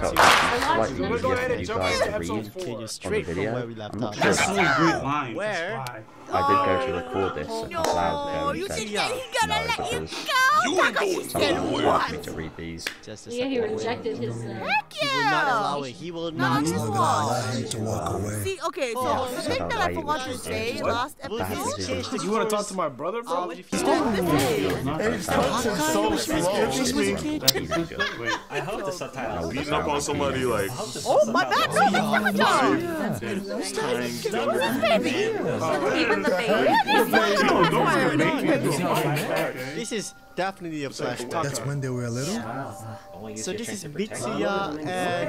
because it's slightly easier for you guys to read on the video. I'm not sure about that. I did go to record this and I allowed them to because someone wanted me to read these. Yeah, he rejected his... He will not allow it. He will not allow it. See, okay, so the thing that I forgot to say last episode... You want to talk to my brother, bro? He's talking to me. I hope the subtitles... Beating up on somebody like... Oh, my bad! No, that's not a job! This is definitely a flashback. That's when they were little. So this is Mitsuya and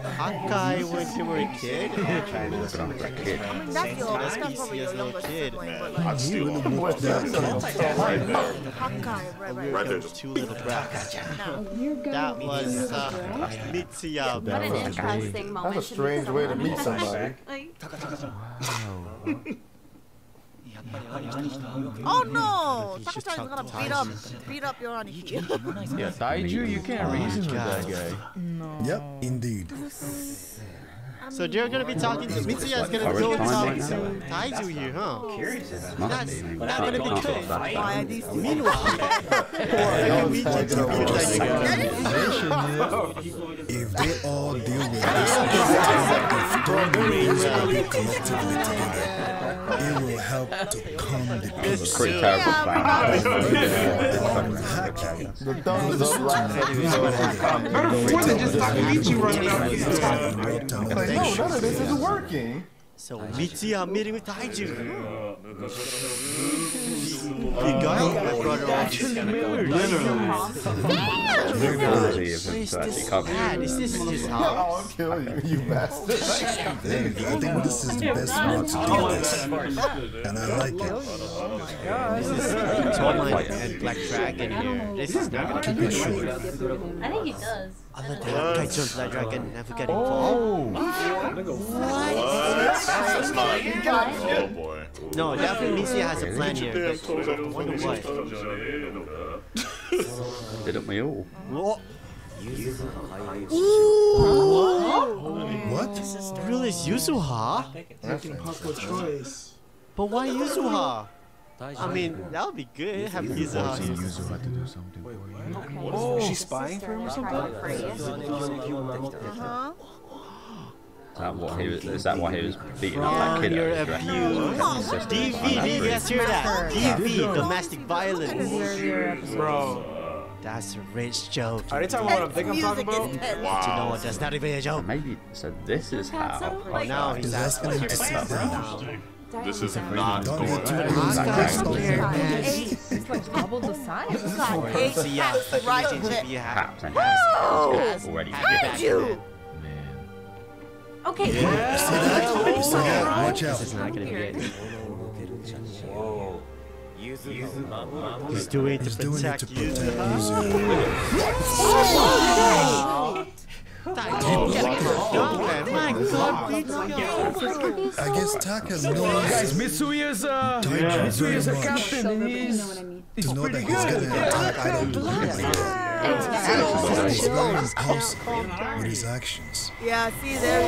Hakkai when they were a kid. That was Mitsuya. That's a strange way to meet somebody. Oh no! Takashi's gonna beat up Yorani. Yeah, Taiju, you can't reason with that guy. No. Yep, indeed. So they're gonna be talking to Mitsuya's gonna go and talk to Taiju here, huh? That's not gonna be good. Meanwhile, if they all deal with this, it will help to calm the people. The thumbs up like this is working. So Mitsuya meeting with Taiju. The guy my brother actually married. This is his house. I'll kill you, you bastard. I think this is the best one to do this. And I like it. Oh my God. This is Toman and Black Dragon here. This is not going to be short. I think he does. I let Taiju Black Dragon never get involved. What? That's not. Oh boy. No, definitely Mitsuya has a plan here. Wonder why. Did it me all. What? What? Really, is Yuzuha? Making possible choice. But why Yuzuha? I mean, that would be good. Have Yuzuha to do something for you. Oh, is she spying for him or something? Uh-huh. Is that why he was beating up that kid? You're abused. DV, yes, hear that. DV, domestic violence. Bro. That's a rich joke. Are you talking about what I think I'm talking about? Wow. Do you know what? That's not even a joke. Maybe, so this is how. Oh, now he's asking him to sit down. This is not going to it's like double the size. So yeah, already. Okay. Yeah. Watch out. This is not gonna be it. Whoa. He's doing it to protect you. Oh my God! I guess Taka knows. Guys, Mitsuya's a captain. And he's pretty good. With his actions. Yeah, see there.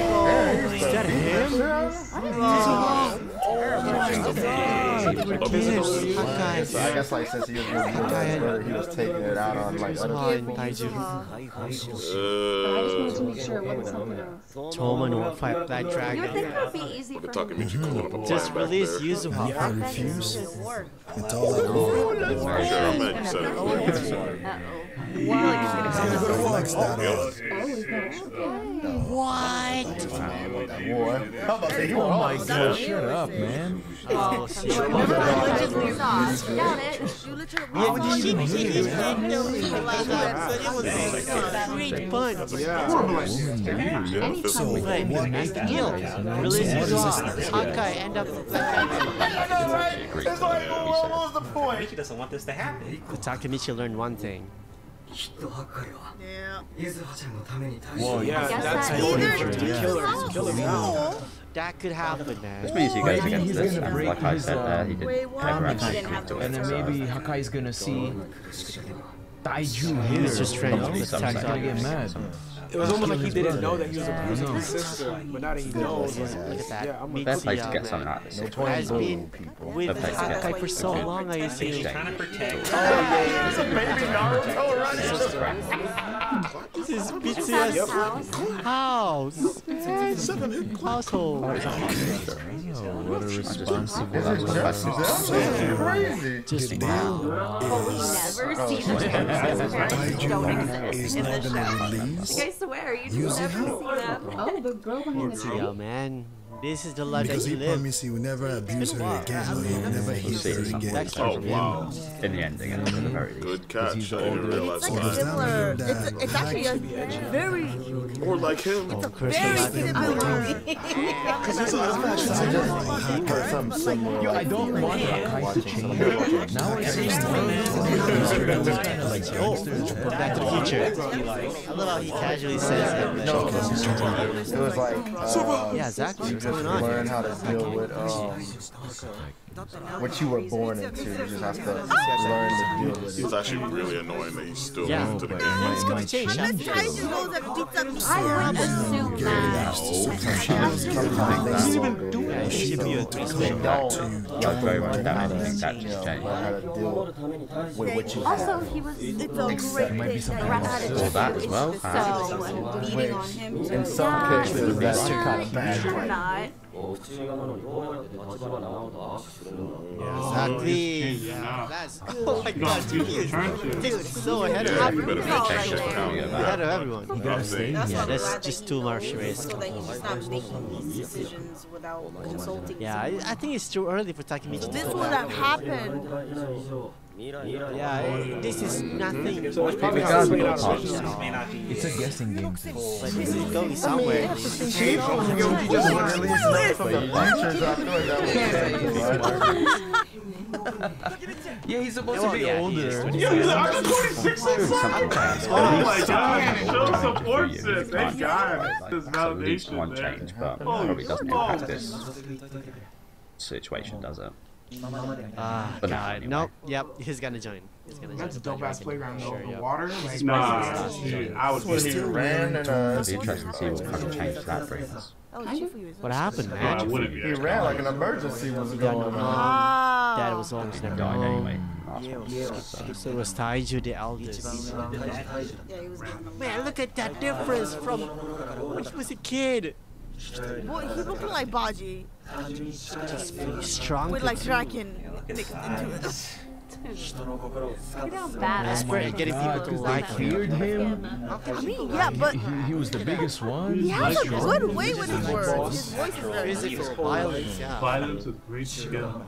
Is that him? I guess like since he was really he was taking it out on like Toman will fight Black Dragon. Just release Yuzuha. I refuse. It's all I what? Oh my God! Shut up, man. Oh, shit. Yeah. Well, yeah, that's killer. That could happen, man. This means he goes against this. Like I said, he didn't ever actually commit to it. And then maybe Hakkai's gonna see. Taiju hit her. He's gonna get mad. It was almost like he didn't know that he was abusing his sister, but now that he knows, look at that. Yeah, that's like to get some knowledge. Has been with Hakkai for so long, I assume. It's a baby Naruto running. This is Mitsuya's house. Household. What a responsibility. This is crazy. Just wow. Never seen this. Swear, you never see that. Oh, the girl behind the tree. Man, this is the life that you live. Because he promised you never abuse her again, or you never hit her again. Oh, wow. In the ending, and in the very good catch. I didn't realize that. It's actually a very... More like him. It's a very similar. Because it's a fashion. I don't want Hakkai to change. Now I see back to the future. I love how he casually says that. No, it was like... yeah, exactly. Learn how to deal with what you were born into. You just have to learn to deal with it. It's actually really annoying that he's still into the game. It's going to change. I would assume that. He didn't even do it. She came back to you. Also, he was a great thing. That as well. In some cases, that's kind of bad. Exactly. Yeah. Oh my God, dude, he's so ahead of everyone. Ahead of everyone. Yeah, that's just too much risk. Yeah, I think it's too early for Takemichi. This would have happened. Yeah, this is nothing. So it's probably it's a guessing game. But this is going somewhere. She just want to release it from the lectures after. Yeah, he's supposed to be older. Yeah, he's like, I'm 26 or something. Oh my God, show support, sis. Thank God. This validation, one change, but probably doesn't impact this situation, does it? Ah, God. Nope. Yep. He's gonna join. That's a dope ass playground though. The water? Like, nah. Dude, I was just ran and it'd be interesting to see what kind of change that brings. What happened, man? He ran like an emergency was going on. That was almost never died anyway. So it was Taiju the eldest. Man, look at that difference from when he was a kid. Boy, he's looking like Baji. Strong with like dragon mixed into it. That's where you're getting people to like him. I mean, yeah, but he was the biggest one. He has a good way with his words. His voice is very physical. Violence, yeah. Violence with great skill.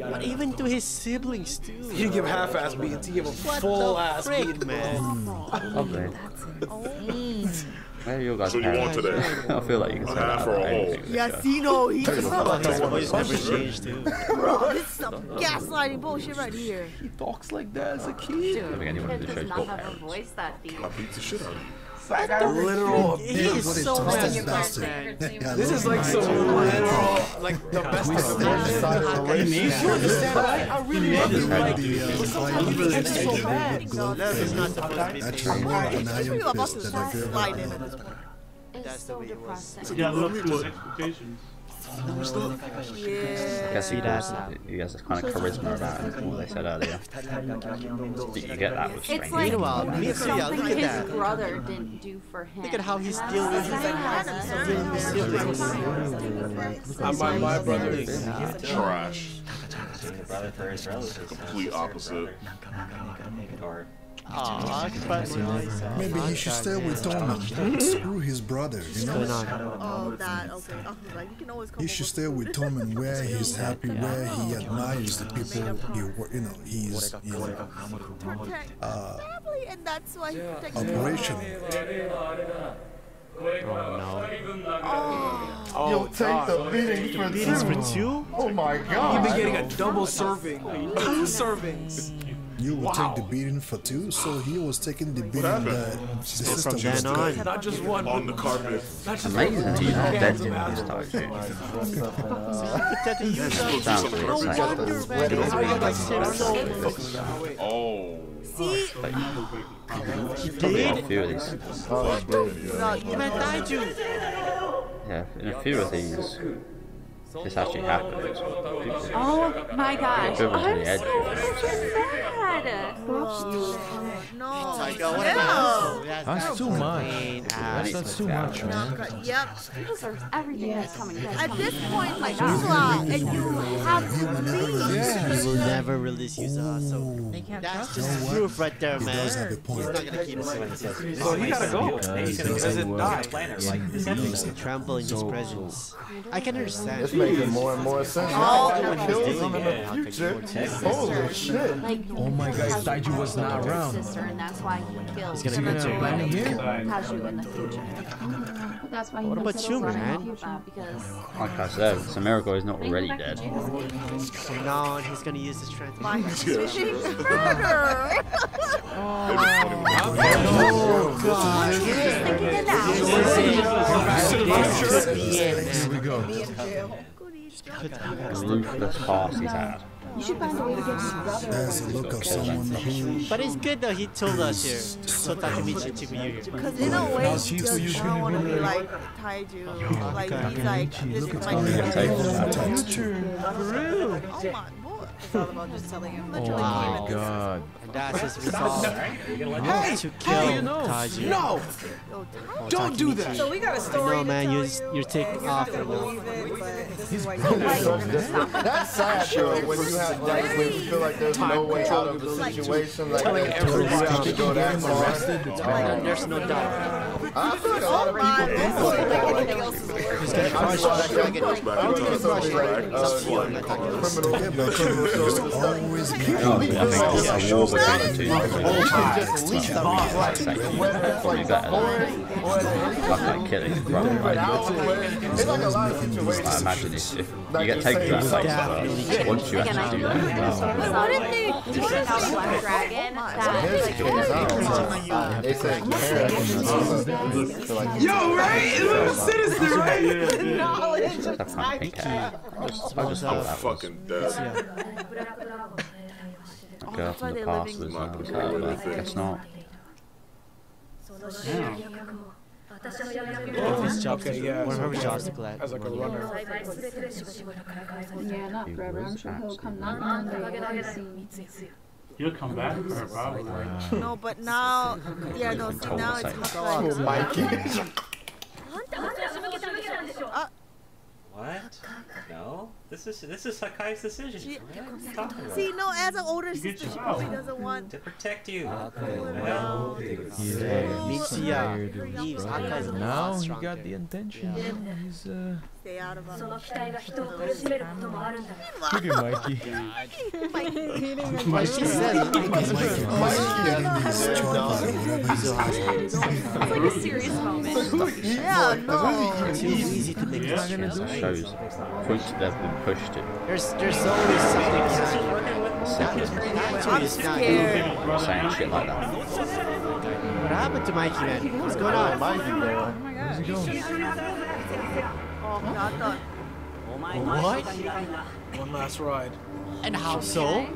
But even to his siblings too. He didn't give half-ass beats. He gave a full-ass beat, man. Okay. Maybe you guys so you want today? I feel like you can say that for a whole. Yasino, he just never changed, dude. Bro, this is some gaslighting bullshit right here. He talks like that as a kid. Dude, I think anyone in the show does not have a voice that deep. I beat the shit out of him. Like a literal abuse. This is like some literal, like the best of I really love you, I guess he has this kind of charisma about him, from what they said earlier. Did you get that with strength? It's like something his brother didn't do for him. Look at how he's dealing with his my brother is trash. Complete opposite. Maybe he should stay with Toman. Screw his brother, you know? Oh, that, okay. Like, you can always come he should stay with Toman where he's happy, where he admires the people he, you know, he's, you know, operational. You'll take the beating for two? Oh my God. You've been getting a double serving. Two servings. You were taking the beating for two, so he was taking the beating that the system was on. Not just one on the carpet. Amazing, you know, that didn't get started. Oh. Yeah, in a few of these, this actually happened. Oh my gosh, I'm so sad! No! That's too much. That's too much, man. Yep. He deserves everything that's coming. At this point, like, Yuzuha, and you have to leave. You will never release Yuzuha, so they can't trust you. That's just proof right there, man. He's not gonna keep us in his. So he gotta go. He's gonna die. He's gonna tremble in his presence. I can understand. Making more and more sense. Holy shit. Oh my god, Taiju was not around. He's gonna go to Baji in the future. That's why. What about you, man? Like I said, Samarico is not already dead. No, he's gonna use this transformation. She's murder! Oh god. She's just thinking it out. Here we go. Ruthless past he's had. You should find a way to get the look of someone. But it's good though, he told us here. So Takemichi to be here. Because in a way, he doesn't want to be like Taiju. Like, he's like, this is my future. Oh my lord. It's all about just telling him. Oh my god. And that's his resolve. Hey! To kill Taiju. No! Don't do that! So we got a story. No, man, you're taking off. He's that's sad, sure. When you have days when you feel like there's no way out of the situation, like you have to go that far. There's no doubt. I feel like a lot of people think I saw that guy get pushed back. I was frustrated. Yo, right? It's a citizen, right? The knowledge of Mikey. Fucking dead. A girl from the past was not but I guess not. Yeah. One of his jobs to glad. As like a runner. Yeah, not forever. I'm sure he'll come back. You'll come back for a problem. No, but now, yeah, no, so now it's Hakkai. Oh, Mikey. What? No? This is Hakkai's decision. See, no, as an older sister, she probably doesn't want to protect you. Well, Mitsuya leaves Hakkai's alone. Now he got the intention. He's stay out of our look at Mikey. Mikey says Mikey. It's like a serious moment. Yeah, no. It's too easy to make decisions. Shows points that have been pushed in. There's always something I'm saying shit like that. What happened to Mikey, man? What's going on? Mikey, man. Where's he going? What? One last ride. And how so?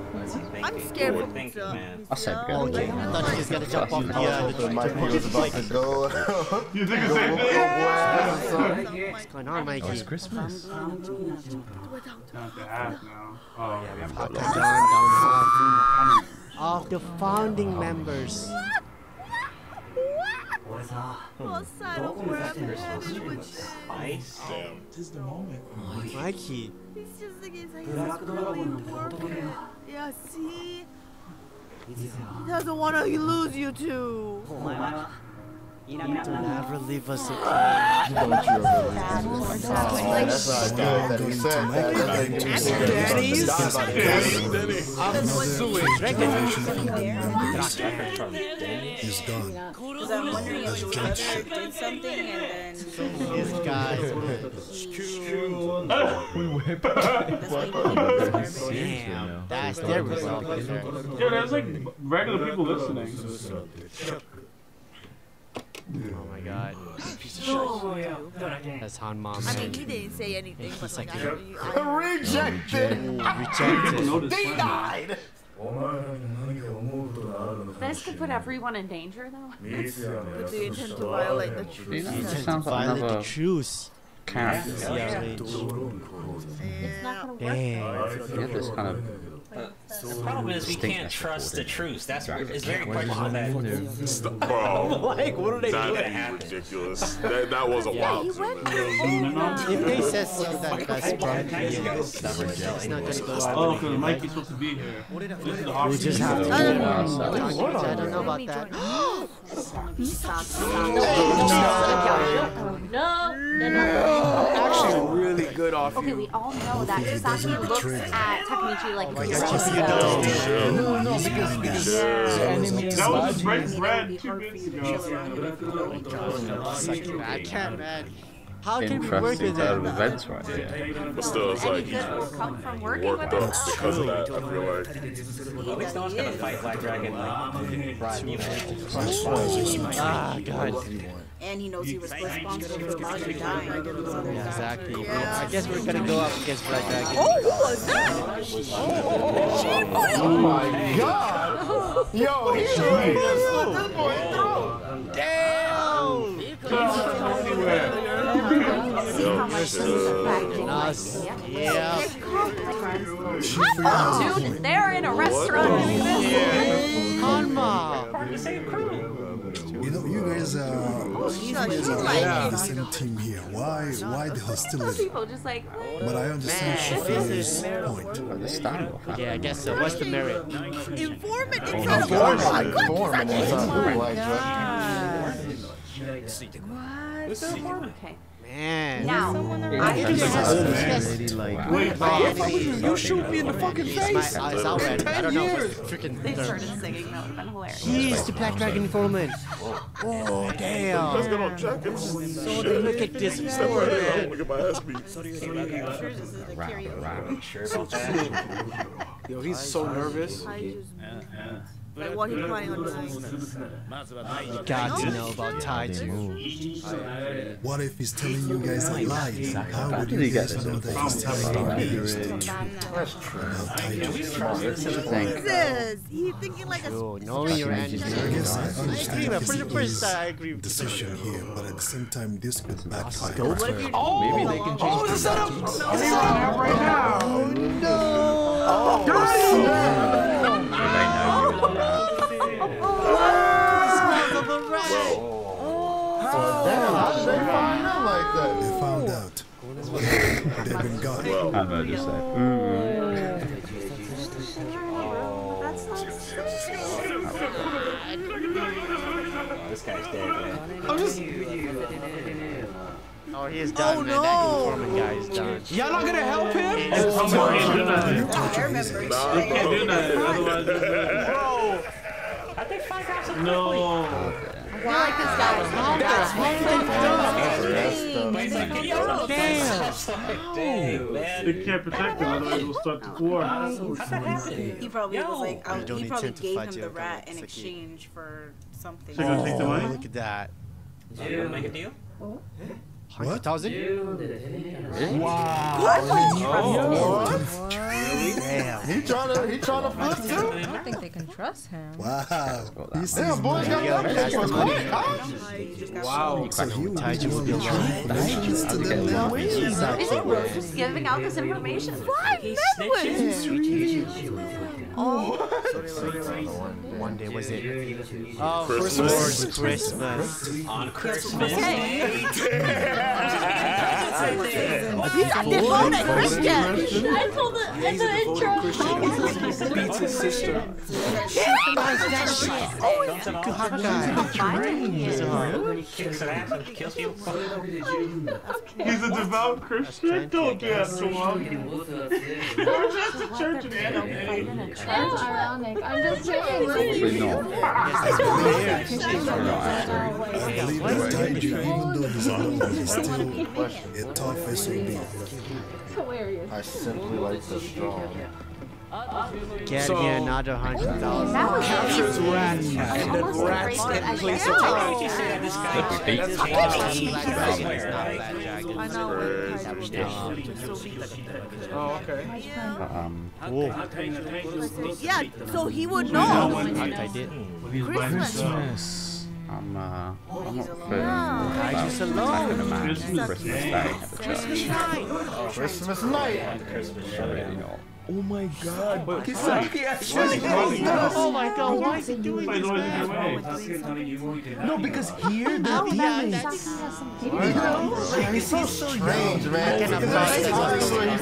I'm scared of things, man. I said, okay. I thought he was gonna jump off the bike. You think the same thing? What's going on, Mikey? It's Christmas. Not the app now. Oh, yeah, we have to down of the founding members. Mikey. He's just like, he's like, he's really important. Yeah, see? He doesn't want to lose you two. You don't ever leave us alone. That's what I do. He's gone. I'm wondering if you did something and then. This guy's. We whip. Damn. That's their result. Yo, there's like regular people listening. Oh my god. Piece of shit. Oh, yeah. That's Han Mom. I mean, you didn't say anything, yeah, but like, rejected! Rejected! They died! This could put everyone in danger, though. With the intent to violate the truce. It's not gonna work. The problem is we can't trust the truce. That's right. It's very questionable that. Bro, like, what do they do to happen? Ridiculous. That was a wild. If they said something that that's probably it's not gonna go. Oh, because Mikey's supposed to be here. We just have to. I don't know about that. Actually, really good off. Okay, we all know that Sasaki looks at Takemichi like. No, because that was red 2 minutes ago. I can't, man. How can we work with that? Events right here. But still, it's like, worked up because of that, I feel like. At least no one's gonna fight Black Dragon, like, Brian, you know. Ah, God. And he knows he was responsible for Baji dying. Exactly. I guess we're gonna go up against Black Dragon. Oh, who was that? Oh my god! Yo, he really just let this boy through! Damn! Dude, they're in a restaurant. Hanma! The same crew. You know, you guys are on the same team here. Why the hostility? But I understand Shafir's point. Yeah, I guess so. What's the merit? Informant in front of Okay. Man. Now, you shoot me in the fucking face! In 10 years! They started singing, that would've been hilarious. He's the Black Dragon informant! Oh, damn! So they look at this board, man! Look at my ass beat. Yo, he's so nervous. Like what he playing on tonight. You got to know about Taiju. What if he's telling you guys a lie? How would you guys know that he's telling you guys the truth? That's true. Jesus! He's thinking like a... No, you're I guess I understand his decision here, but at the same time this could backfire. Oh! The setup! He's on out right now! Oh no! They found out. They've been gone. Well, I'm gonna just say. This guy's dead, man. I'm just. Oh, he is done, man. That informant guy is done. Y'all not gonna help him? I remember. You can't do that. Bro. I think 5,000. No. Why like this guy was not Damn. They can't protect him, otherwise we'll start the war. He probably was like, he probably gave him the rat in exchange for something. So you're gonna take the money? Look at that. Did you make a deal? 100,000? Wow. What? Damn. He trying to flip too? I don't think they can trust him. Wow. Damn, boys got that was quick, huh? Wow. So he would be trying. Is he really just giving out this information? Why? One day was it? Oh, Christmas. On Christmas Day. I told the intro. He beats his sister. He's a devout Christian? Don't do that to him. We're just a church man. That's ironic. I'm just joking. I believe that Taiju, even though this album is still a tough SOB, I simply like the strong. Captures rats and then rats in place of yeah, so he would know. Christmas. I'm not for Christmas night. Oh my god, but Kisaki actually knows. Oh my god, why is he doing this? No, because here the demons. It's so strange, man. We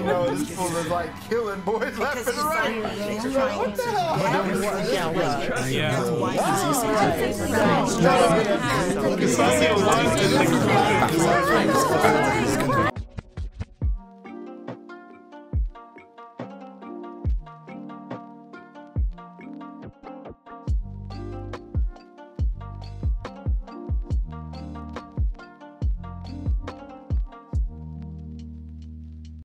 know this fool is like killing boys left and right. What the hell? Yeah. Kisaki alive in the